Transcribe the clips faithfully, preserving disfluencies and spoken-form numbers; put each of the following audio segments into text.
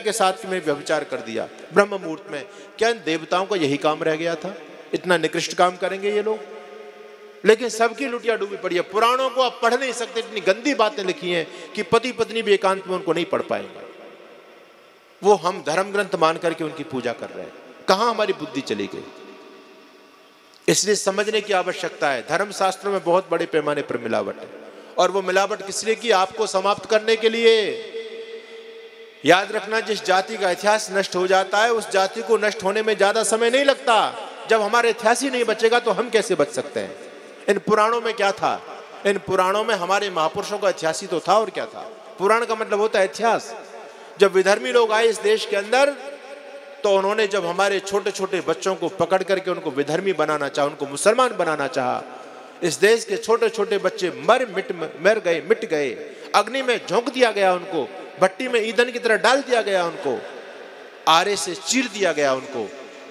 के साथ में व्यभिचार कर दिया ब्रह्म मुहूर्त में, क्या इन देवताओं का यही काम रह गया था? इतना निकृष्ट काम करेंगे ये लोग? लेकिन सबकी लुटिया डूबी पड़ी है। पुराणों को आप पढ़ नहीं सकते, इतनी गंदी बातें लिखी हैं कि पति पत्नी भी एकांत में उनको नहीं पढ़ पाएंगे। वो हम धर्म ग्रंथ मान करके उनकी पूजा कर रहे हैं, कहाँ हमारी बुद्धि चली गई? इसलिए समझने की आवश्यकता है, धर्मशास्त्रों में बहुत बड़े पैमाने पर मिलावट है, और वो मिलावट किस लिए की? आपको समाप्त करने के लिए। याद रखना, जिस जाति का इतिहास नष्ट हो जाता है उस जाति को नष्ट होने में ज्यादा समय नहीं लगता। जब हमारे इतिहास ही नहीं बचेगा तो हम कैसे बच सकते हैं? इन पुराणों में क्या था? इन पुराणों में हमारे महापुरुषों का इतिहास ही तो था, और क्या था? पुराण का मतलब होता है इतिहास। जब विधर्मी लोग आए इस देश के अंदर, तो उन्होंने जब हमारे छोटे छोटे बच्चों को पकड़ करके उनको विधर्मी बनाना चाहा, उनको मुसलमान बनाना चाहा, इस देश के छोटे छोटे बच्चे मर मिट मर गए मिट गए, अग्नि में झोंक दिया गया उनको, भट्टी में ईंधन की तरह डाल दिया गया उनको, आरे से चीर दिया गया उनको,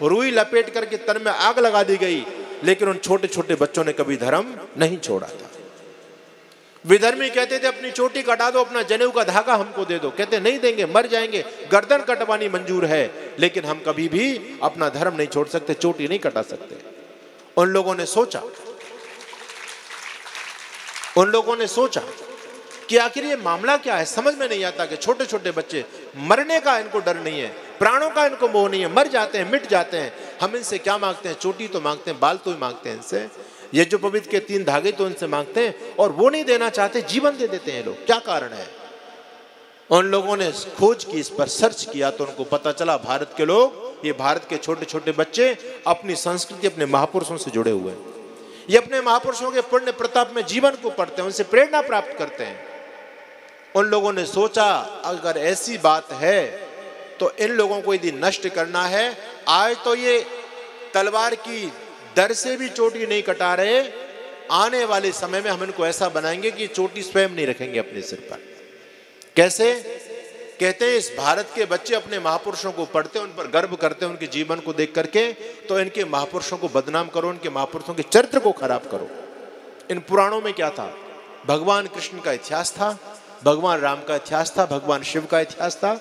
रुई लपेट करके तन में आग लगा दी गई, लेकिन उन छोटे छोटे बच्चों ने कभी धर्म नहीं छोड़ा था। विधर्मी कहते थे अपनी चोटी कटा दो, अपना जनेऊ का धागा हमको दे दो, कहते नहीं देंगे, मर जाएंगे, गर्दन कटवानी मंजूर है, लेकिन हम कभी भी अपना धर्म नहीं छोड़ सकते, चोटी नहीं कटा सकते। उन लोगों ने सोचा उन लोगों ने सोचा कि आखिर ये मामला क्या है, समझ में नहीं आता कि छोटे छोटे बच्चे, मरने का इनको डर नहीं है, प्राणों का इनको मोह नहीं है, मर जाते हैं मिट जाते हैं, हम इनसे क्या मांगते हैं? चोटी तो मांगते हैं, बाल तो ही मांगते हैं इनसे, यज्ञोपवीत के तीन धागे तो इनसे मांगते हैं, और वो नहीं देना चाहते, जीवन दे देते हैं लोग, क्या कारण है? उन लोगों ने खोज की, इस पर सर्च किया, तो उनको पता चला भारत के लोग, ये भारत के छोटे छोटे बच्चे अपनी संस्कृति, अपने महापुरुषों से जुड़े हुए हैं, ये अपने महापुरुषों के पुण्य प्रताप में जीवन को पढ़ते हैं, उनसे प्रेरणा प्राप्त करते हैं। उन लोगों ने सोचा अगर ऐसी बात है तो इन लोगों को यदि नष्ट करना है, आज तो ये तलवार की दर से भी चोटी नहीं कटा रहे, आने वाले समय में हम इनको ऐसा बनाएंगे कि चोटी स्वयं नहीं रखेंगे अपने सिर पर। कैसे? कहते हैं इस भारत के बच्चे अपने महापुरुषों को पढ़ते, उन पर गर्व करते, उनके जीवन को देख करके, तो इनके महापुरुषों को बदनाम करो, इनके महापुरुषों के चरित्र को खराब करो। इन पुराणों में क्या था? भगवान कृष्ण का इतिहास था, भगवान राम का इतिहास था, भगवान शिव का इतिहास था।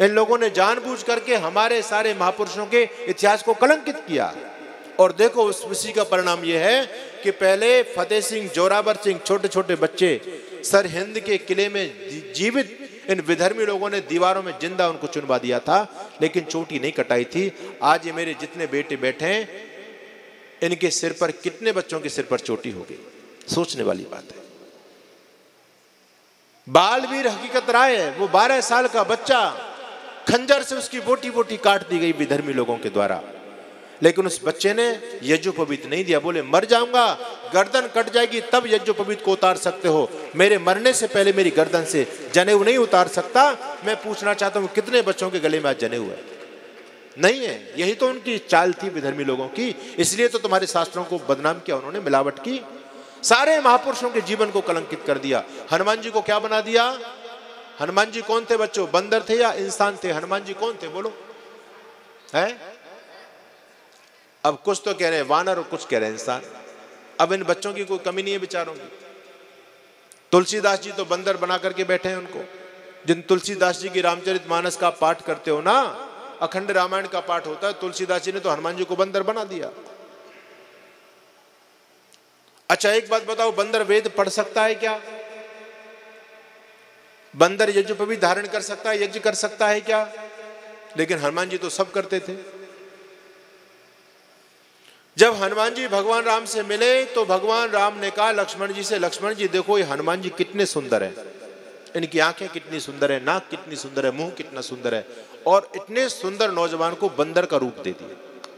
इन लोगों ने जानबूझ करके हमारे सारे महापुरुषों के इतिहास को कलंकित किया, और देखो उस उसी का परिणाम यह है कि पहले फतेह सिंह, जोरावर सिंह, छोटे छोटे बच्चे सरहिंद के किले में जीवित इन विधर्मी लोगों ने दीवारों में जिंदा उनको चुनवा दिया था, लेकिन चोटी नहीं कटाई थी। आज ये मेरे जितने बेटे बैठे हैं, इनके सिर पर, कितने बच्चों के सिर पर चोटी होगी? सोचने वाली बात है। बालवीर हकीकत राय, वो बारह साल का बच्चा, खंजर से उसकी बोटी बोटी काट दी गई विधर्मी लोगों के द्वारा, लेकिन उस बच्चे ने यज्ञोपवीत नहीं दिया, बोले मर जाऊंगा, गर्दन कट जाएगी तब यज्ञोपवीत को उतार सकते हो, मेरे मरने से पहले मेरी गर्दन से जनेऊ नहीं उतार सकता। मैं पूछना चाहता हूं कितने बच्चों के गले में आज जनेऊ है? नहीं है। यही तो उनकी चाल थी विधर्मी लोगों की, इसलिए तो तुम्हारे शास्त्रों को बदनाम किया उन्होंने, मिलावट की, सारे महापुरुषों के जीवन को कलंकित कर दिया। हनुमान जी को क्या बना दिया? हनुमान जी कौन थे बच्चों, बंदर थे या इंसान थे? हनुमान जी कौन थे बोलो? हैं? अब कुछ तो कह रहे हैं वानर और कुछ कह रहे हैं इंसान। अब इन बच्चों की कोई कमी नहीं है बेचारों की। तुलसीदास जी तो बंदर बना करके बैठे हैं उनको। जिन तुलसीदास जी की रामचरित मानस का पाठ करते हो ना, अखंड रामायण का पाठ होता है, तुलसीदास जी ने तो हनुमान जी को बंदर बना दिया। अच्छा एक बात बताओ, बंदर वेद पढ़ सकता है क्या? बंदर यज्ञ पर भी धारण कर सकता है, यज्ञ कर सकता है क्या? लेकिन हनुमान जी तो सब करते थे। जब हनुमान जी भगवान राम से मिले तो भगवान राम ने कहा लक्ष्मण जी से, लक्ष्मण जी देखो ये हनुमान जी कितने सुंदर हैं, इनकी आंखें कितनी सुंदर है, नाक कितनी सुंदर है, मुंह कितना सुंदर है, और इतने सुंदर नौजवान को बंदर का रूप दे दिया।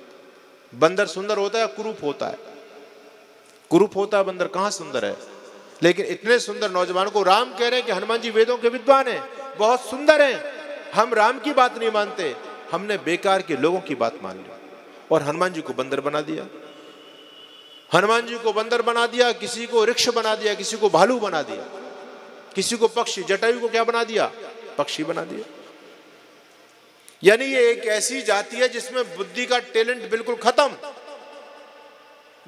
बंदर सुंदर होता है, कुरूप होता है, कुरूप होता है बंदर, कहाँ सुंदर है? लेकिन इतने सुंदर नौजवान को राम कह रहे हैं कि हनुमान जी वेदों के विद्वान हैं, बहुत सुंदर हैं, हम राम की बात नहीं मानते, हमने बेकार के लोगों की बात मान ली, और हनुमान जी को बंदर बना दिया। हनुमान जी को बंदर बना दिया, किसी को वृक्ष बना दिया, किसी को भालू बना दिया, किसी को पक्षी, जटायु को क्या बना दिया? पक्षी बना दिया। यानी ये एक ऐसी जाति है जिसमें बुद्धि का टैलेंट बिल्कुल खत्म,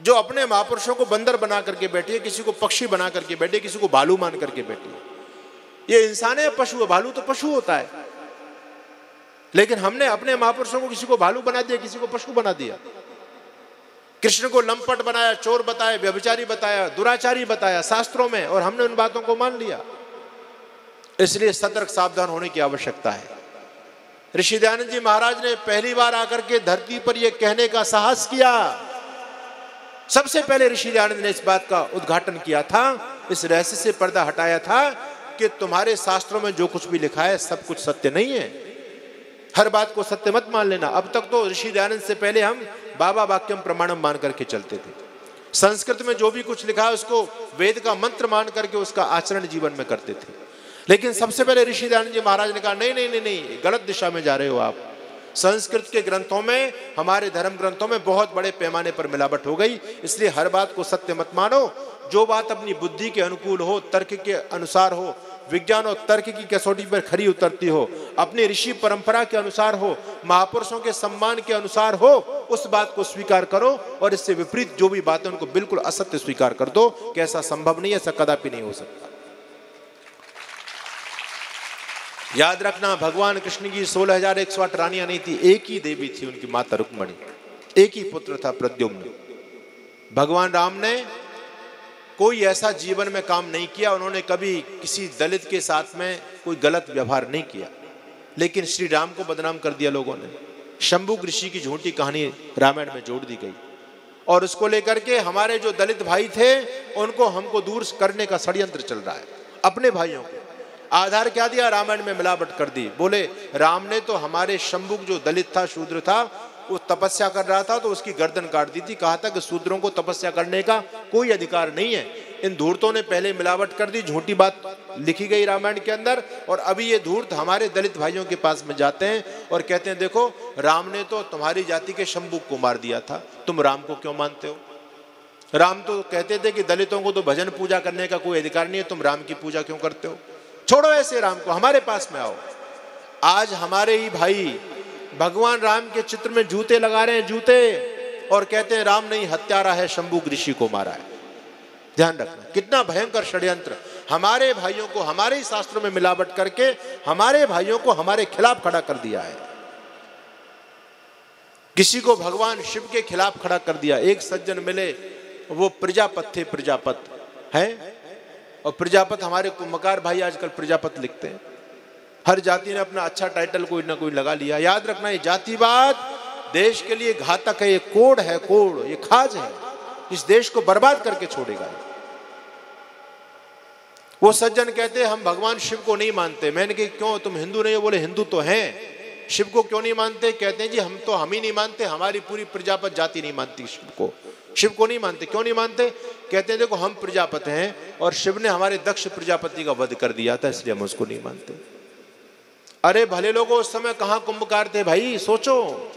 जो अपने महापुरुषों को बंदर बना करके बैठी है, किसी को पक्षी बना करके बैठी है, किसी को भालू मान करके बैठी है। ये इंसान है पशु है? भालू तो पशु होता है, लेकिन हमने अपने महापुरुषों को किसी को भालू बना दिया, किसी को पशु बना दिया। कृष्ण को लंपट बनाया, चोर बताया, व्यभिचारी बताया, दुराचारी बताया शास्त्रों में, और हमने उन बातों को मान लिया। इसलिए सतर्क सावधान होने की आवश्यकता है। ऋषि दयानंद जी महाराज ने पहली बार आकर के धरती पर यह कहने का साहस किया। सबसे पहले ऋषि दयानंद ने इस बात का उद्घाटन किया था, इस रहस्य से पर्दा हटाया था कि तुम्हारे शास्त्रों में जो कुछ भी लिखा है सब कुछ सत्य नहीं है। हर बात को सत्य मत मान लेना। अब तक तो ऋषि दयानंद से पहले हम बाबा वाक्यम प्रमाणम मान करके चलते थे। संस्कृत में जो भी कुछ लिखा है उसको वेद का मंत्र मान करके उसका आचरण जीवन में करते थे। लेकिन सबसे पहले ऋषि दयानंद जी महाराज ने कहा नहीं नहीं नहीं नहीं, गलत दिशा में जा रहे हो आप। संस्कृत के ग्रंथों में, हमारे धर्म ग्रंथों में बहुत बड़े पैमाने पर मिलावट हो गई। इसलिए हर बात को सत्य मत मानो। जो बात अपनी बुद्धि के अनुकूल हो, तर्क के अनुसार हो, विज्ञान और तर्क की कसौटी पर खरी उतरती हो, अपने ऋषि परंपरा के अनुसार हो, महापुरुषों के सम्मान के अनुसार हो, उस बात को स्वीकार करो। और इससे विपरीत जो भी बातें, उनको बिल्कुल असत्य स्वीकार कर दो कि ऐसा संभव नहीं है, ऐसा कदापि नहीं हो सकता। याद रखना, भगवान कृष्ण की सोलह हजार एक सौ आठ रानियां नहीं थी, एक ही देवी थी उनकी माता रुक्मणी, एक ही पुत्र था प्रद्युम्न। भगवान राम ने कोई ऐसा जीवन में काम नहीं किया, उन्होंने कभी किसी दलित के साथ में कोई गलत व्यवहार नहीं किया, लेकिन श्री राम को बदनाम कर दिया लोगों ने। शंभू ऋषि की झूठी कहानी रामायण में जोड़ दी गई और उसको लेकर के हमारे जो दलित भाई थे उनको हमको दूर करने का षड्यंत्र चल रहा है। अपने भाइयों को आधार क्या दिया? रामायण में मिलावट कर दी। बोले राम ने तो हमारे शंभू जो दलित था, शूद्र था, वो तपस्या कर रहा था तो उसकी गर्दन काट दी थी। कहा था कि शूद्रों को तपस्या करने का कोई अधिकार नहीं है। इन धूर्तों ने पहले मिलावट कर दी, झूठी बात लिखी गई रामायण के अंदर, और अभी ये धूर्त हमारे दलित भाइयों के पास में जाते हैं और कहते हैं देखो राम ने तो तुम्हारी जाति के शंभू को मार दिया था, तुम राम को क्यों मानते हो? राम तो कहते थे कि दलितों को तो भजन पूजा करने का कोई अधिकार नहीं है, तुम राम की पूजा क्यों करते हो? छोड़ो ऐसे राम को, हमारे पास में आओ। आज हमारे ही भाई भगवान राम के चित्र में जूते लगा रहे हैं, जूते, और कहते हैं राम नहीं हत्यारा है, शंभू ऋषि को मारा है। ध्यान रखना, कितना भयंकर षड्यंत्र। हमारे भाइयों को हमारे ही शास्त्रों में मिलावट करके हमारे भाइयों को हमारे खिलाफ खड़ा कर दिया है। किसी को भगवान शिव के खिलाफ खड़ा कर दिया। एक सज्जन मिले, वो प्रजापत थे, प्रजापत है, और प्रजापत हमारे मकार भाई आजकल प्रजापत लिखते हैं। हर जाति ने अपना अच्छा टाइटल कोई ना कोई लगा लिया। याद रखना, ये जातिवाद देश के लिए घातक है, ये कोड़ है, कोड़, ये खाज है, इस देश को बर्बाद करके छोड़ेगा। वो सज्जन कहते हम भगवान शिव को नहीं मानते। मैंने कहा क्यों, तुम हिंदू नहीं हो? बोले हिंदू तो हैं, शिव को क्यों नहीं मानते? कहते हैं जी हम तो हम ही नहीं मानते, हमारी पूरी प्रजापत जाति नहीं मानती शिव को, शिव को नहीं मानते। क्यों नहीं मानते? कहते हैं देखो हम प्रजापत हैं और शिव ने हमारे दक्ष प्रजापति का वध कर दिया था, इसलिए हम उसको नहीं मानते। अरे भले लोगों, उस समय कहां कुंभकार थे भाई, सोचो।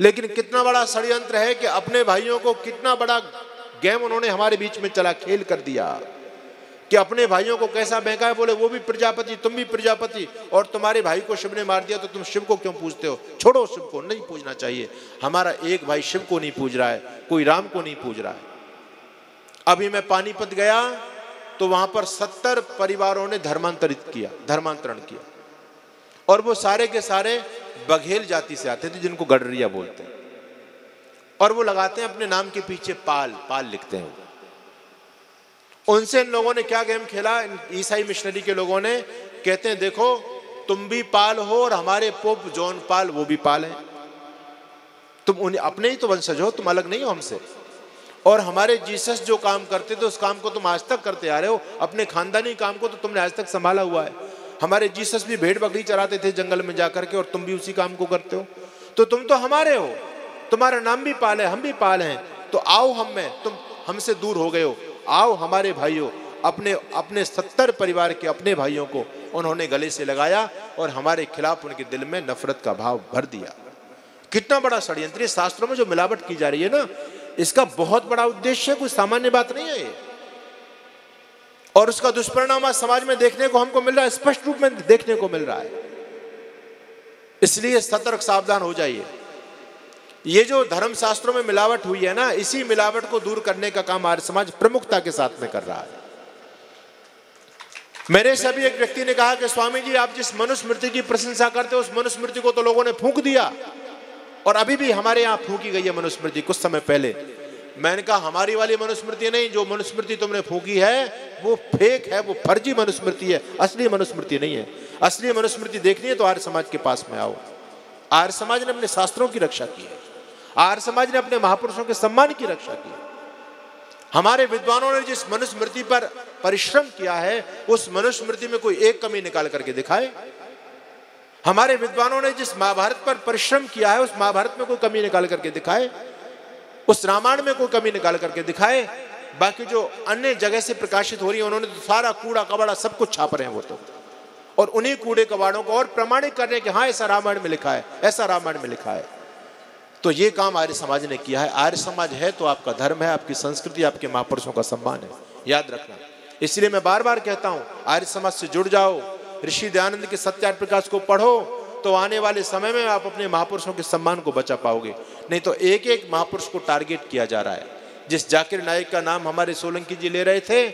लेकिन कितना बड़ा षड्यंत्र है कि अपने भाइयों को, कितना बड़ा गेम उन्होंने हमारे बीच में चला, खेल कर दिया कि अपने भाइयों को कैसा बहका है। बोले वो भी प्रजापति, तुम भी प्रजापति, और तुम्हारे भाई को शिव ने मार दिया तो तुम शिव को क्यों पूजते हो? छोड़ो, शिव को नहीं पूजना चाहिए। हमारा एक भाई शिव को नहीं पूज रहा है, कोई राम को नहीं पूज रहा है। अभी मैं पानीपत गया तो वहां पर सत्तर परिवारों ने धर्मांतरित किया, धर्मांतरण किया, और वो सारे के सारे बघेल जाति से आते थे जिनको गडरिया बोलते हैं, और वो लगाते हैं अपने नाम के पीछे पाल, पाल लिखते हैं। उनसे इन लोगों ने क्या गेम खेला, ईसाई मिशनरी के लोगों ने, कहते हैं देखो तुम भी पाल हो और हमारे पोप जॉन पाल वो भी पाल है, तुम उन्हें अपने ही तो वंशज हो, तुम अलग नहीं हो हमसे, और हमारे जीसस जो काम करते थे उस काम को तुम आज तक करते आ रहे हो, अपने खानदानी काम को तो तुमने आज तक संभाला हुआ है। हमारे जीसस भी भेड़ बकरी चराते थे जंगल में जाकर के और तुम भी उसी काम को करते हो, तो तुम तो हमारे हो, तुम्हारा नाम भी पाल है, हम भी पाल हैं, तो आओ हम में, तुम हमसे दूर हो गए हो, आओ हमारे भाइयों। अपने अपने सत्तर परिवार के अपने भाइयों को उन्होंने गले से लगाया और हमारे खिलाफ उनके दिल में नफरत का भाव भर दिया। कितना बड़ा षड्यंत्र, शास्त्रों में जो मिलावट की जा रही है ना, इसका बहुत बड़ा उद्देश्य है, कोई सामान्य बात नहीं है, और उसका दुष्परिणाम आज समाज में देखने को हमको मिल रहा है, स्पष्ट रूप में देखने को मिल रहा है। इसलिए सतर्क सावधान हो जाइए। ये जो धर्मशास्त्रों में मिलावट हुई है ना, इसी मिलावट को दूर करने का काम आर्य समाज प्रमुखता के साथ में कर रहा है। मेरे से भी एक व्यक्ति ने कहा कि स्वामी जी, आप जिस मनुस्मृति की प्रशंसा करते हो उस मनुस्मृति को तो लोगों ने फूंक दिया और अभी भी हमारे यहाँ फूंकी गई है मनुस्मृति। कुछ समय पहले मैंने कहा हमारी वाली मनुस्मृति नहीं, जो मनुस्मृति तुमने फूंकी है वो फेक है, वो फर्जी मनुस्मृति है, असली मनुस्मृति नहीं है। असली मनुस्मृति देखनी है तो आर्य समाज के पास में आओ। आर्य समाज ने अपने शास्त्रों की रक्षा की है, आर्य समाज ने अपने महापुरुषों के सम्मान की रक्षा की है। हमारे विद्वानों ने जिस मनुस्मृति पर परिश्रम किया है उस मनुस्मृति में कोई एक कमी निकाल करके दिखाए। हमारे विद्वानों ने जिस महाभारत पर परिश्रम किया है उस महाभारत में कोई कमी निकाल करके दिखाए, उस रामायण में कोई कमी निकाल करके दिखाए। बाकी जो अन्य जगह से प्रकाशित हो रही है उन्होंने तो सारा कूड़ा कबाड़ा सब कुछ छाप रहे हैं वो तो, और उन्हीं कूड़े कबाड़ों को और प्रमाणित करने के हाँ ऐसा रामायण में लिखा है, ऐसा रामायण में लिखा है। तो ये काम आर्य समाज ने किया है। आर्य समाज है तो आपका धर्म है, आपकी संस्कृति, आपके महापुरुषों का सम्मान है, याद रखना। इसलिए मैं बार बार कहता हूँ आर्य समाज से जुड़ जाओ, ऋषि दयानंद के सत्यार्थ प्रकाश को पढ़ो, तो आने वाले समय में आप अपने महापुरुषों के सम्मान को बचा पाओगे। नहीं तो एक एक महापुरुष को टारगेट किया जा रहा है। जिस जाकिर नाइक का नाम हमारे सोलंकी जी ले रहे थे,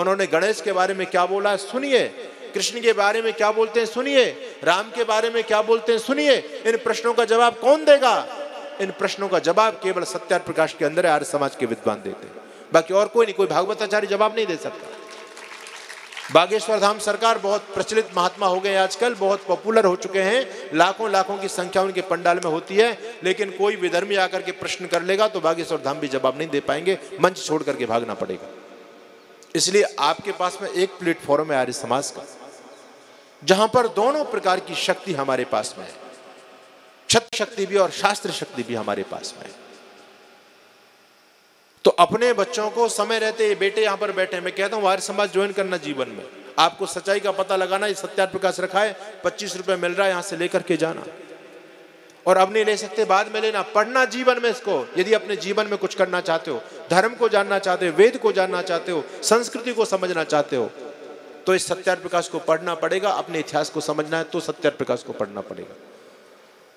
उन्होंने गणेश के बारे में क्या बोला सुनिए, कृष्ण के बारे में क्या बोलते हैं सुनिए, राम के बारे में क्या बोलते हैं सुनिए। इन प्रश्नों का जवाब कौन देगा? इन प्रश्नों का जवाब केवल सत्यार्थ प्रकाश के अंदर आर्य समाज के विद्वान देते हैं, बाकी और कोई नहीं। कोई भागवताचार्य जवाब नहीं दे सकता। बागेश्वर धाम सरकार बहुत प्रचलित महात्मा हो गए, आजकल बहुत पॉपुलर हो चुके हैं, लाखों लाखों की संख्या उनके पंडाल में होती है, लेकिन कोई विधर्मी आकर के प्रश्न कर लेगा तो बागेश्वर धाम भी जवाब नहीं दे पाएंगे, मंच छोड़ करके भागना पड़ेगा। इसलिए आपके पास में एक प्लेटफॉर्म है आर्य समाज का, जहां पर दोनों प्रकार की शक्ति हमारे पास में है, छत्र शक्ति भी और शास्त्र शक्ति भी हमारे पास में है। तो अपने बच्चों को समय रहते, ये बेटे यहाँ पर बैठे, मैं कहता हूँ आर्य समाज ज्वाइन करना जीवन में, आपको सच्चाई का पता लगाना। ये सत्यार्थ प्रकाश रखा है, पच्चीस रुपए मिल रहा है, यहाँ से लेकर के जाना, और अब नहीं ले सकते बाद में लेना, पढ़ना जीवन में इसको। यदि अपने जीवन में कुछ करना चाहते हो, धर्म को जानना चाहते हो, वेद को जानना चाहते हो, संस्कृति को समझना चाहते हो, तो इस सत्यार्थ प्रकाश को पढ़ना पड़ेगा। अपने इतिहास को समझना है तो सत्यार्थ प्रकाश को पढ़ना पड़ेगा।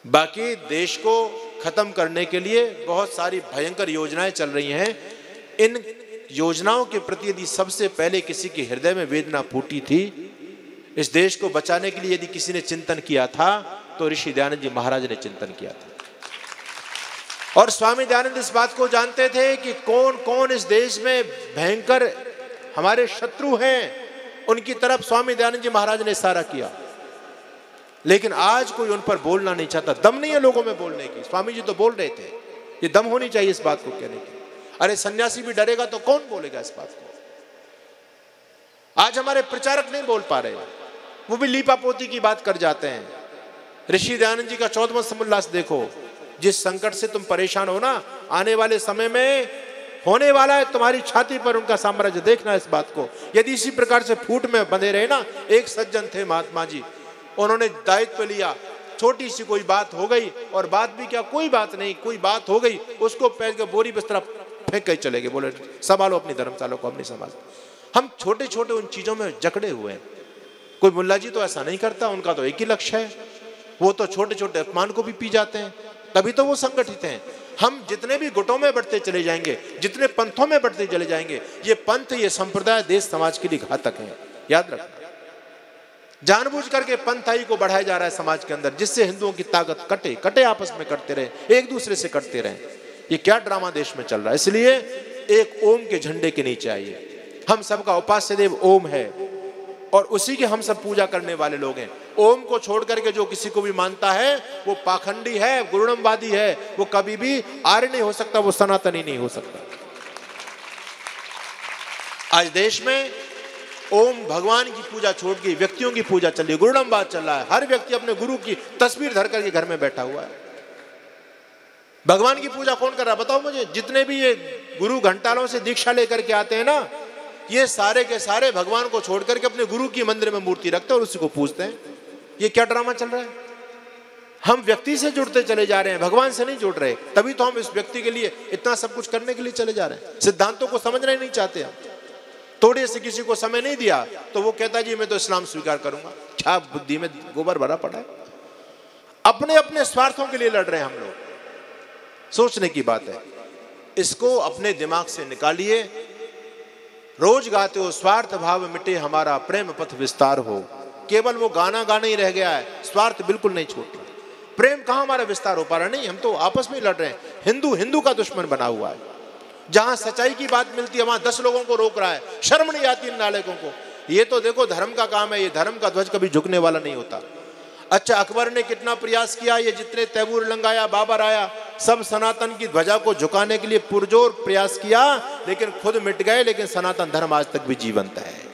बाकी देश को खत्म करने के लिए बहुत सारी भयंकर योजनाएं चल रही हैं। इन योजनाओं के प्रति यदि सबसे पहले किसी के हृदय में वेदना फूटी थी, इस देश को बचाने के लिए यदि किसी ने चिंतन किया था, तो ऋषि दयानंद जी महाराज ने चिंतन किया था। और स्वामी दयानंद इस बात को जानते थे कि कौन कौन इस देश में भयंकर हमारे शत्रु हैं, उनकी तरफ स्वामी दयानंद जी महाराज ने इशारा किया। लेकिन आज कोई उन पर बोलना नहीं चाहता, दम नहीं है लोगों में बोलने की। स्वामी जी तो बोल रहे थे, ये दम होनी चाहिए इस बात को कहने की। अरे सन्यासी भी डरेगा तो कौन बोलेगा इस बात को? आज हमारे प्रचारक नहीं बोल पा रहे, वो भी लीपापोती की बात कर जाते हैं। ऋषि दयानंद जी का चौदहवां समुल्लास देखो, जिस संकट से तुम परेशान हो ना, आने वाले समय में होने वाला है तुम्हारी छाती पर उनका साम्राज्य, देखना इस बात को। यदि इसी प्रकार से फूट में बंधे रहे ना। एक सज्जन थे महात्मा जी, उन्होंने दायित्व लिया, छोटी सी कोई बात हो गई, और बात भी क्या कोई बात नहीं, कोई बात हो गई, उसको पैर के बोरी बिस्तरा फेंक कर चले गए, बोले संभालो अपनी धर्मशाला को, अपनी समाज। हम छोटे छोटे उन चीज़ों में जकड़े हुए हैं। कोई मुल्ला जी तो ऐसा नहीं करता, उनका तो एक ही लक्ष्य है, वो तो छोटे छोटे अपमान को भी पी जाते हैं, तभी तो वो संगठित हैं। हम जितने भी गुटों में बढ़ते चले जाएंगे, जितने पंथों में बढ़ते चले जाएंगे, ये पंथ, ये संप्रदाय देश समाज के लिए घातक है, याद रखना। जानबूझ करके पंथाई को बढ़ाया जा रहा है समाज के अंदर, जिससे हिंदुओं की ताकत कटे कटे आपस में कटते रहे, एक दूसरे से कटते रहे। ये क्या ड्रामा देश में चल रहा है। इसलिए एक ओम के झंडे के नीचे आइए। हम सबका उपास्य देव ओम है और उसी के हम सब पूजा करने वाले लोग हैं। ओम को छोड़ करके जो किसी को भी मानता है वो पाखंडी है, गुरुड़मवादी है, वो कभी भी आर्य नहीं हो सकता, वो सनातनी नहीं हो सकता। आज देश में ओम भगवान की पूजा छोड़ के व्यक्तियों की पूजा चल रही है, गुरुडम्बाद चल रहा है। हर व्यक्ति अपने गुरु की तस्वीर धर करके घर में बैठा हुआ है। भगवान की पूजा कौन कर रहा है बताओ मुझे? जितने भी ये गुरु घंटालों से दीक्षा लेकर के आते हैं ना, ये सारे के सारे भगवान को छोड़ करके अपने गुरु की मंदिर में मूर्ति रखते हैं और उसी को पूजते हैं। ये क्या ड्रामा चल रहा है। हम व्यक्ति से जुड़ते चले जा रहे हैं, भगवान से नहीं जुड़ रहे। तभी तो हम इस व्यक्ति के लिए इतना सब कुछ करने के लिए चले जा रहे हैं। सिद्धांतों को समझना ही नहीं चाहते हम। थोड़े से किसी को समय नहीं दिया तो वो कहता जी मैं तो इस्लाम स्वीकार करूंगा। क्या बुद्धि में गोबर भरा पड़ा है। अपने अपने स्वार्थों के लिए लड़ रहे हैं हम लोग। सोचने की बात है, इसको अपने दिमाग से निकालिए। रोज गाते हो स्वार्थ भाव मिटे हमारा प्रेम पथ विस्तार हो। केवल वो गाना गाना ही रह गया है, स्वार्थ बिल्कुल नहीं छूट रहा। प्रेम कहाँ हमारा विस्तार हो पा रहा? नहीं, हम तो आपस में लड़ रहे हैं। हिंदू हिंदू का दुश्मन बना हुआ है। जहाँ सच्चाई की बात मिलती है वहाँ दस लोगों को रोक रहा है। शर्म नहीं आती इन नालायकों को। ये तो देखो धर्म का काम है, ये धर्म का ध्वज कभी झुकने वाला नहीं होता। अच्छा, अकबर ने कितना प्रयास किया, ये जितने तैमूर लंगाया, बाबर आया, सब सनातन की ध्वजा को झुकाने के लिए पुरजोर प्रयास किया, लेकिन खुद मिट गए। लेकिन सनातन धर्म आज तक भी जीवंत है।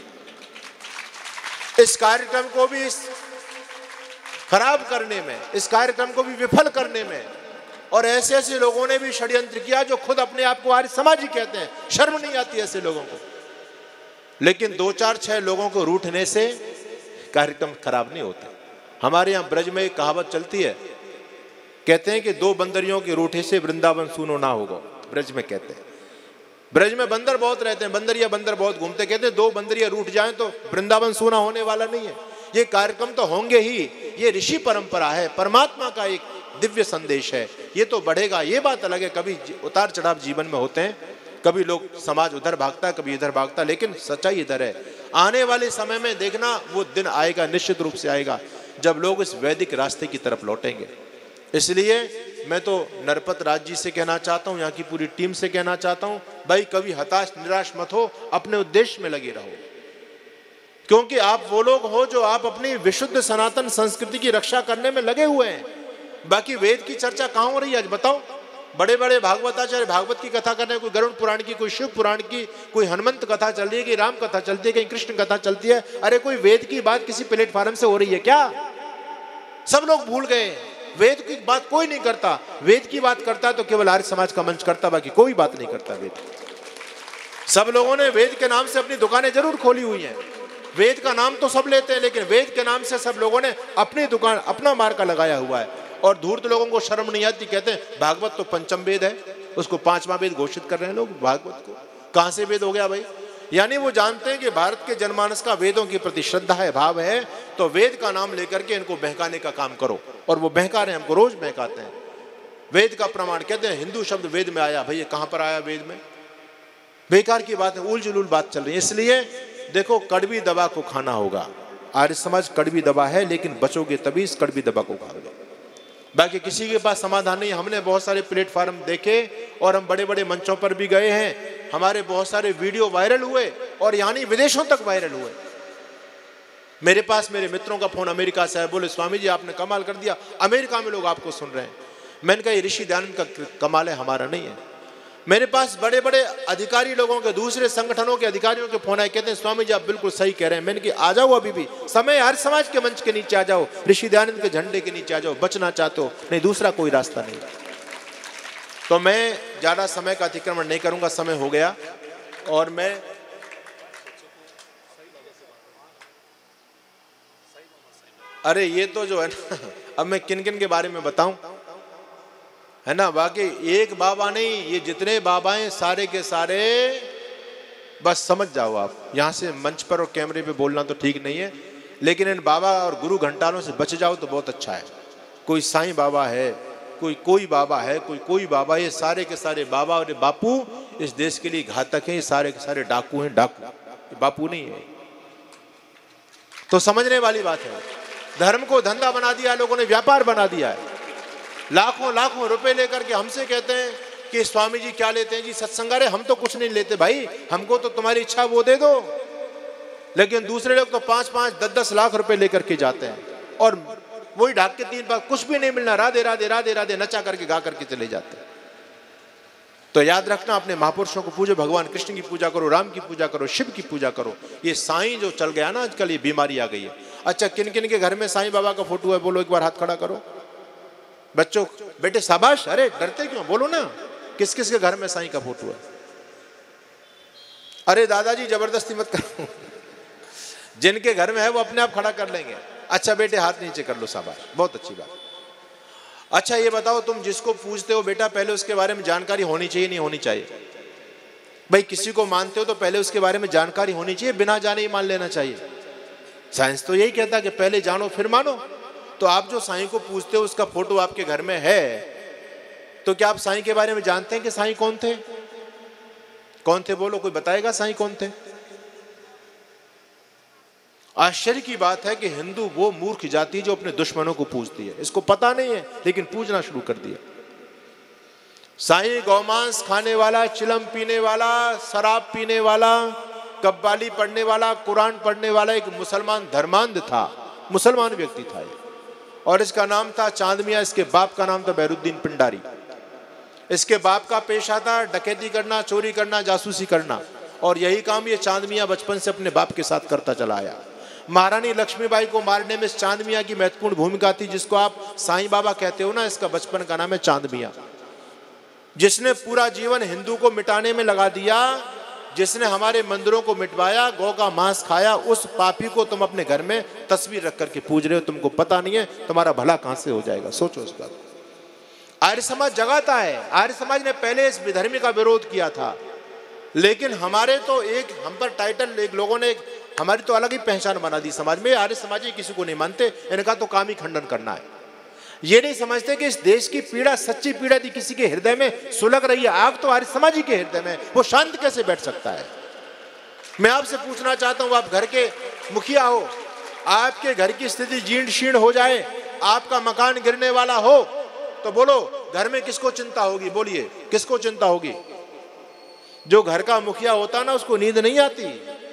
इस कार्यक्रम को भी खराब करने में, इस कार्यक्रम को भी विफल करने में और ऐसे ऐसे लोगों ने भी षड्यंत्र किया जो खुद अपने आप को आर्य समाज ही कहते हैं। शर्म नहीं आती ऐसे लोगों को। लेकिन दो चार छह लोगों को रूठने से कार्यक्रम खराब नहीं होता। हमारे यहाँ ब्रज में एक कहावत चलती है, कहते हैं कि दो बंदरियों के रूठे से वृंदावन सूनो ना होगा। ब्रज में कहते हैं, ब्रज में बंदर बहुत रहते हैं, बंदरिया बंदर बहुत घूमते। कहते हैं दो बंदरिया रूठ जाएं तो वृंदावन सूना होने वाला नहीं है। ये कार्यक्रम तो होंगे ही, ये ऋषि परंपरा है, परमात्मा का एक दिव्य संदेश है, ये तो बढ़ेगा। ये बात अलग है कभी उतार चढ़ाव जीवन में होते हैं, कभी लोग समाज उधर भागता है, कभी इधर भागता है, लेकिन सच्चाई इधर है। आने वाले समय में देखना वो दिन आएगा, निश्चित रूप से आएगा, जब लोग इस वैदिक रास्ते की तरफ लौटेंगे। इसलिए मैं तो नरपत राज जी से कहना चाहता हूँ, यहाँ की पूरी टीम से कहना चाहता हूँ, भाई कभी हताश निराश मत हो, अपने उद्देश्य में लगे रहो। क्योंकि आप वो लोग हो जो आप अपनी विशुद्ध सनातन संस्कृति की रक्षा करने में लगे हुए हैं। बाकी वेद की चर्चा कहाँ हो रही है आज बताओ? बड़े बड़े भागवताचार्य भागवत की कथा कर रहे हैं, कोई गरुड़ पुराण की, कोई शिव पुराण की, कोई हनुमंत कथा चल रही है, कोई राम कथा चलती है, कहीं कृष्ण कथा चलती है। अरे कोई वेद की बात किसी प्लेटफॉर्म से हो रही है क्या? सब लोग भूल गए, वेद की बात कोई नहीं करता। वेद की बात करता तो केवल आर्य समाज का मंच करता, बाकी कोई बात नहीं करता वेद। सब लोगों ने वेद के नाम से अपनी दुकानें जरूर खोली हुई हैं, वेद का नाम तो सब लेते हैं, लेकिन वेद के नाम से सब लोगों ने अपनी दुकान, अपना मार्का लगाया हुआ है। और धूर्त लोगों को शर्म नहीं आती, कहते हैं भागवत तो पंचम वेद है, उसको पांचवा वेद घोषित कर रहे हैं लोग। भागवत को कहाँ से वेद हो गया भाई? यानी वो जानते हैं कि भारत के जनमानस का वेदों के प्रति श्रद्धा है, भाव है, तो वेद का नाम लेकर के इनको बहकाने का काम करो। और वो बहका रहे हैं, हमको रोज बहकाते हैं। वेद का प्रमाण, कहते हैं हिंदू शब्द वेद में आया, भाई ये कहाँ पर आया वेद में? बेकार की बात है, उलझुल बात चल रही है। इसलिए देखो कड़वी दवा को खाना होगा। आर्य समाज कड़वी दवा है, लेकिन बचोगे तभी इस कड़वी दवा को खाओगे। बाकी किसी के पास समाधान नहीं। हमने बहुत सारे प्लेटफॉर्म देखे और हम बड़े बड़े मंचों पर भी गए हैं, हमारे बहुत सारे वीडियो वायरल हुए और यानी विदेशों तक वायरल हुए। मेरे पास मेरे मित्रों का फोन अमेरिका से है, बोले स्वामी जी आपने कमाल कर दिया, अमेरिका में लोग आपको सुन रहे हैं। मैंने कहा ये ऋषि दयानंद का कमाल है, हमारा नहीं है। मेरे पास बड़े बड़े अधिकारी लोगों के, दूसरे संगठनों के अधिकारियों के फोन आए, कहते हैं स्वामी जी आप बिल्कुल सही कह रहे हैं। मैंने कहा आ जाओ, अभी भी समय, हर समाज के मंच के नीचे आ जाओ, ऋषि दयानंद के झंडे के नीचे आ जाओ। बचना चाहते हो, नहीं दूसरा कोई रास्ता नहीं। तो मैं ज़्यादा समय का अतिक्रमण नहीं करूँगा, समय हो गया। और मैं अरे ये तो जो है ना, अब मैं किन किन के बारे में बताऊँ, है ना? वाकई एक बाबा नहीं, ये जितने बाबा हैं सारे के सारे, बस समझ जाओ आप। यहाँ से मंच पर और कैमरे पे बोलना तो ठीक नहीं है, लेकिन इन बाबा और गुरु घंटालों से बच जाओ तो बहुत अच्छा है। कोई साईं बाबा है, कोई कोई बाबा है, कोई कोई बाबा, ये सारे के सारे बाबा और बापू इस देश के लिए घातक हैं। ये सारे के सारे डाकू हैं, डाकू, बापू नहीं है। तो समझने वाली बात है, धर्म को धंधा बना दिया लोगों ने, व्यापार बना दिया है। लाखों लाखों रुपए लेकर के हमसे कहते हैं कि स्वामी जी क्या लेते हैं जी सत्संग? अरे हम तो कुछ नहीं लेते भाई, हमको तो तुम्हारी इच्छा वो दे दो। लेकिन दूसरे लोग तो पांच पांच दस दस लाख रुपए लेकर के जाते हैं और वही ढाक के तीन बार कुछ भी नहीं मिलना, राधे राधे राधे राधे नचा करके गा करके चले जाते हैं। तो याद रखना, अपने महापुरुषों को पूजो, भगवान कृष्ण की पूजा करो, राम की पूजा करो, शिव की पूजा करो। ये साईं जो चल गया ना आजकल, ये बीमारी आ गई है। अच्छा, किन किन के घर में साईं बाबा का फोटो है? बोलो, एक बार हाथ खड़ा करो। बच्चों, बेटे शाबाश, अरे डरते क्यों, बोलो ना, किस किस के घर में साईं का फोटो है? अरे दादाजी जबरदस्ती मत करो, जिनके घर में है वो अपने आप खड़ा कर लेंगे। अच्छा बेटे हाथ नीचे कर लो, शाबाश, बहुत अच्छी बात। अच्छा ये बताओ, तुम जिसको पूजते हो बेटा, पहले उसके बारे में जानकारी होनी चाहिए नहीं होनी चाहिए? भाई किसी को मानते हो तो पहले उसके बारे में जानकारी होनी चाहिए, बिना जाने ही मान लेना चाहिए। साइंस तो यही कहता है कि पहले जानो फिर मानो। तो आप जो साईं को पूछते हो, उसका फोटो आपके घर में है, तो क्या आप साईं के बारे में जानते हैं कि साईं कौन थे? कौन थे बोलो, कोई बताएगा साईं कौन थे? आश्चर्य की बात है कि हिंदू वो मूर्ख जाति जो अपने दुश्मनों को पूजती है, इसको पता नहीं है लेकिन पूजना शुरू कर दिया। साईं गौमांस खाने वाला, चिलम पीने वाला, शराब पीने वाला, कब्बाली पढ़ने वाला, कुरान पढ़ने वाला एक मुसलमान धर्मांध था, मुसलमान व्यक्ति था ये। और इसका नाम था चांदमिया, इसके बाप का नाम था बैरुद्दीन पिंडारी। इसके बाप का पेशा था डकैती करना, चोरी करना, जासूसी करना, और यही काम ये चांदमिया बचपन से अपने बाप के साथ करता चला आया। महारानी लक्ष्मीबाई को मारने में चांदमिया की महत्वपूर्ण भूमिका थी, जिसको आप साईं बाबा कहते हो ना, इसका बचपन का नाम है चांदमिया, जिसने पूरा जीवन हिंदू को मिटाने में लगा दिया, जिसने हमारे मंदिरों को मिटवाया, गौ का मांस खाया। उस पापी को तुम अपने घर में तस्वीर रख करके पूज रहे हो, तुमको पता नहीं है तुम्हारा भला कहाँ से हो जाएगा, सोचो उस बात। आर्य समाज जगाता है, आर्य समाज ने पहले इस विधर्मी का विरोध किया था, लेकिन हमारे तो एक हम पर टाइटल एक लोगों ने एक, हमारी तो अलग ही पहचान बना दी समाज में। आर्य समाज किसी को नहीं मानते, इनका तो काम ही खंडन करना है। ये नहीं समझते कि इस देश की पीड़ा, सच्ची पीड़ा थी, किसी के हृदय में सुलग रही है आग तो आर्य समाज के हृदय में, वो शांत कैसे बैठ सकता है। मैं आपसे पूछना चाहता हूँ, आप घर के मुखिया हो, आपके घर की स्थिति जीर्ण शीर्ण हो जाए, आपका मकान गिरने वाला हो, तो बोलो घर में किसको चिंता होगी, बोलिए किसको चिंता होगी। जो घर का मुखिया होता ना, उसको नींद नहीं आती,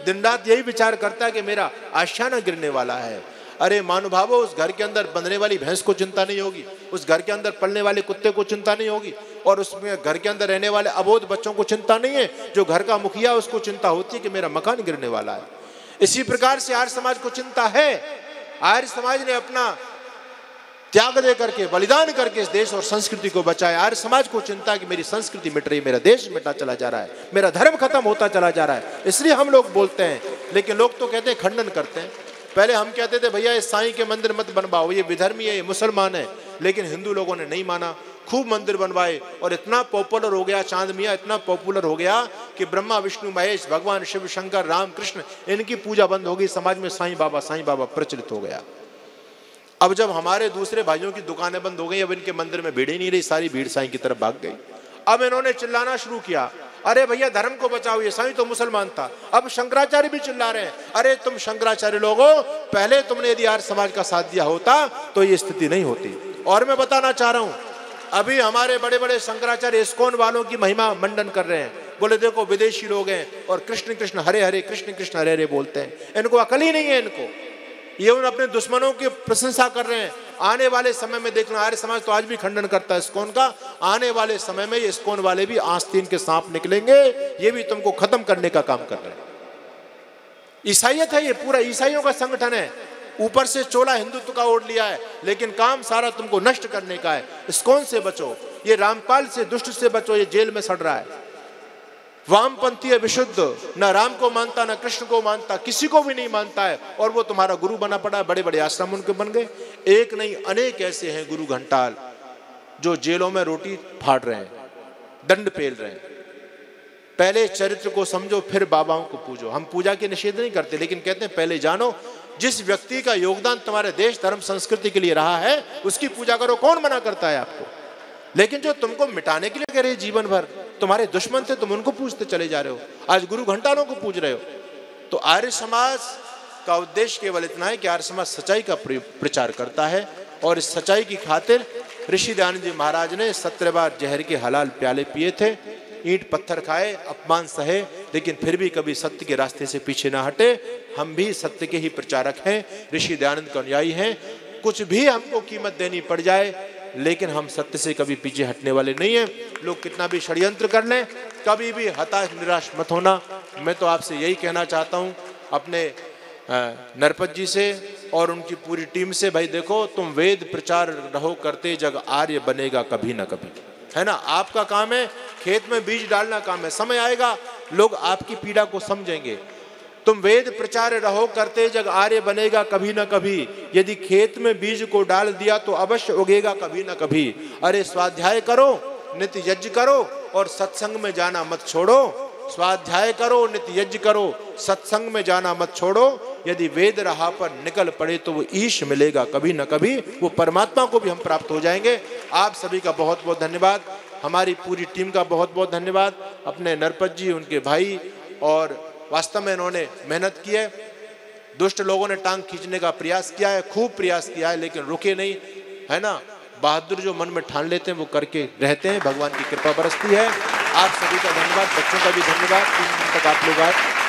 दिन रात यही विचार करता है कि मेरा आशियाना गिरने वाला है। अरे मानुभावो, उस घर के अंदर बंधने वाली भैंस को चिंता नहीं होगी, उस घर के अंदर पलने वाले कुत्ते को चिंता नहीं होगी, और उसमें घर के अंदर रहने वाले अबोध बच्चों को चिंता नहीं है। जो घर का मुखिया, उसको चिंता होती है कि मेरा मकान गिरने वाला है। इसी प्रकार से आर्य समाज को चिंता है। आर्य समाज ने अपना त्याग दे करके, बलिदान करके इस देश और संस्कृति को बचाया। आर्य समाज को चिंता है कि मेरी संस्कृति मिट रही है, मेरा देश मिटा चला जा रहा है, मेरा धर्म खत्म होता चला जा रहा है, इसलिए हम लोग बोलते हैं। लेकिन लोग तो कहते हैं, खंडन करते हैं। पहले हम कहते थे, भैया ये साईं के मंदिर मत बनवाओ, ये विधर्मी है, ये मुसलमान है, लेकिन हिंदू लोगों ने नहीं माना, खूब मंदिर बनवाए, और इतना पॉपुलर हो गया चांदमिया, इतना पॉपुलर हो गया कि ब्रह्मा विष्णु महेश, भगवान शिव, शंकर, राम, कृष्ण, इनकी पूजा बंद हो गई, समाज में साईं बाबा साईं बाबा प्रचलित हो गया। अब जब हमारे दूसरे भाइयों की दुकानें बंद हो गई, अब इनके मंदिर में भीड़ ही नहीं रही, सारी भीड़ साईं की तरफ भाग गई। अब इन्होंने चिल्लाना शुरू किया, अरे भैया धर्म को बचाओ, ये साईं तो मुसलमान था। अब शंकराचार्य भी चिल्ला रहे हैं, अरे तुम शंकराचार्य लोगों, पहले तुमने यदि आर्य समाज का साथ दिया होता तो ये स्थिति नहीं होती। और मैं बताना चाह रहा हूँ, अभी हमारे बड़े बड़े शंकराचार्य इस्कॉन वालों की महिमा मंडन कर रहे हैं, बोले देखो विदेशी लोग हैं और कृष्ण कृष्ण हरे हरे, कृष्ण कृष्ण हरे हरे बोलते हैं, इनको अकल ही नहीं है। इनको ये उन अपने दुश्मनों की प्रशंसा कर रहे हैं। आने वाले समय में देखना, आर्य समाज तो आज भी खंडन करता है इस्कॉन का, आने वाले समय में ये इस्कॉन वाले भी आस्तीन के सांप निकलेंगे, ये भी तुमको खत्म करने का काम कर रहे हैं। ईसाइयत है ये, पूरा ईसाइयों का संगठन है, ऊपर से चोला हिंदुत्व का ओढ़ लिया है, लेकिन काम सारा तुमको नष्ट करने का है। इस्कॉन से बचो, ये रामपाल से दुष्ट से बचो, ये जेल में सड़ रहा है। वामपंथी विशुद्ध, ना राम को मानता, ना कृष्ण को मानता, किसी को भी नहीं मानता है, और वो तुम्हारा गुरु बना पड़ा है। बड़े बड़े आश्रम उनके बन गए, एक नहीं अनेक ऐसे हैं गुरु घंटाल जो जेलों में रोटी फाड़ रहे हैं, दंड पेल रहे हैं। पहले चरित्र को समझो, फिर बाबाओं को पूजो। हम पूजा के निषेध नहीं करते, लेकिन कहते हैं पहले जानो जिस व्यक्ति का योगदान तुम्हारे देश, धर्म, संस्कृति के लिए रहा है, उसकी पूजा करो। कौन मना करता है आपको? लेकिन जो तुमको मिटाने के लिए कह रहे जीवन भर, तुम्हारे दुश्मन थे, तुम उनको पूजते चले जा रहे हो, आज गुरु घंटालों को पूज रहे हो। तो आर्य समाज का उद्देश्य केवल इतना है कि आर्य समाज सच्चाई का प्रचार करता है, और इस सच्चाई की खातिर ऋषि दयानंद जी महाराज ने सत्रह बार जहर के हलाल प्याले पिए थे, ईंट पत्थर खाए, अपमान सहे, लेकिन फिर भी कभी सत्य के रास्ते से पीछे ना हटे। हम भी सत्य के ही प्रचारक हैं, ऋषि दयानंद के अनुयायी हैं। कुछ भी हमको कीमत देनी पड़ जाए, लेकिन हम सत्य से कभी पीछे हटने वाले नहीं हैं। लोग कितना भी षड्यंत्र कर लें, कभी भी हताश निराश मत होना। मैं तो आपसे यही कहना चाहता हूं, अपने नरपत जी से और उनकी पूरी टीम से, भाई देखो तुम वेद प्रचार रहो करते, जग आर्य बनेगा कभी ना कभी, है ना। आपका काम है खेत में बीज डालना, काम है, समय आएगा लोग आपकी पीड़ा को समझेंगे। तुम वेद प्रचार रहो करते, जग आर्य बनेगा कभी ना कभी। यदि खेत में बीज को डाल दिया तो अवश्य उगेगा कभी ना कभी। अरे स्वाध्याय करो, नित्य यज्ञ करो, और सत्संग में जाना मत छोड़ो। स्वाध्याय करो, नित्य यज्ञ करो, सत्संग में जाना मत छोड़ो। यदि वेद राह पर निकल पड़े तो वो ईश मिलेगा कभी ना कभी, वो परमात्मा को भी हम प्राप्त हो जाएंगे। आप सभी का बहुत बहुत धन्यवाद, हमारी पूरी टीम का बहुत बहुत धन्यवाद, अपने नरपत जी, उनके भाई, और वास्तव में इन्होंने मेहनत की है। दुष्ट लोगों ने टांग खींचने का प्रयास किया है, खूब प्रयास किया है, लेकिन रुके नहीं, है ना। बहादुर जो मन में ठान लेते हैं वो करके रहते हैं। भगवान की कृपा बरसती है। आप सभी का धन्यवाद, बच्चों का भी धन्यवाद। तीन दिन तक आप लोग आए।